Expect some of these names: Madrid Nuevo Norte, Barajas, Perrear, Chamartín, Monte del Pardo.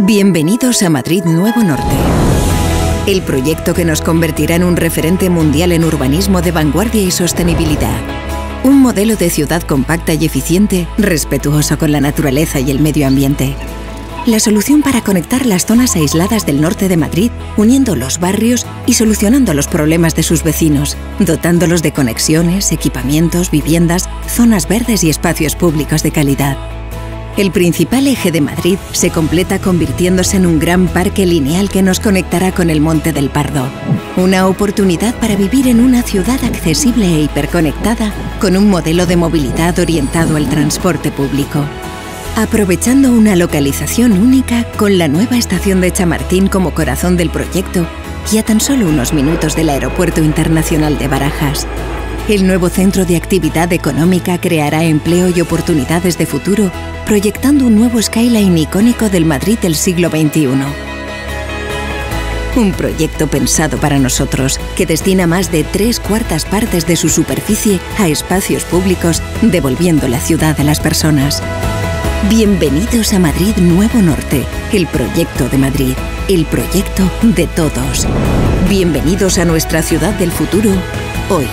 Bienvenidos a Madrid Nuevo Norte, el proyecto que nos convertirá en un referente mundial en urbanismo de vanguardia y sostenibilidad. Un modelo de ciudad compacta y eficiente, respetuoso con la naturaleza y el medio ambiente. La solución para conectar las zonas aisladas del norte de Madrid, uniendo los barrios y solucionando los problemas de sus vecinos, dotándolos de conexiones, equipamientos, viviendas, zonas verdes y espacios públicos de calidad. El principal eje de Madrid se completa convirtiéndose en un gran parque lineal que nos conectará con el Monte del Pardo. Una oportunidad para vivir en una ciudad accesible e hiperconectada con un modelo de movilidad orientado al transporte público. Aprovechando una localización única con la nueva estación de Chamartín como corazón del proyecto y a tan solo unos minutos del Aeropuerto Internacional de Barajas. El nuevo centro de actividad económica creará empleo y oportunidades de futuro, proyectando un nuevo skyline icónico del Madrid del siglo XXI. Un proyecto pensado para nosotros, que destina más de 3/4 partes de su superficie a espacios públicos, devolviendo la ciudad a las personas. Bienvenidos a Madrid Nuevo Norte, el proyecto de Madrid, el proyecto de todos. Bienvenidos a nuestra ciudad del futuro, hoy.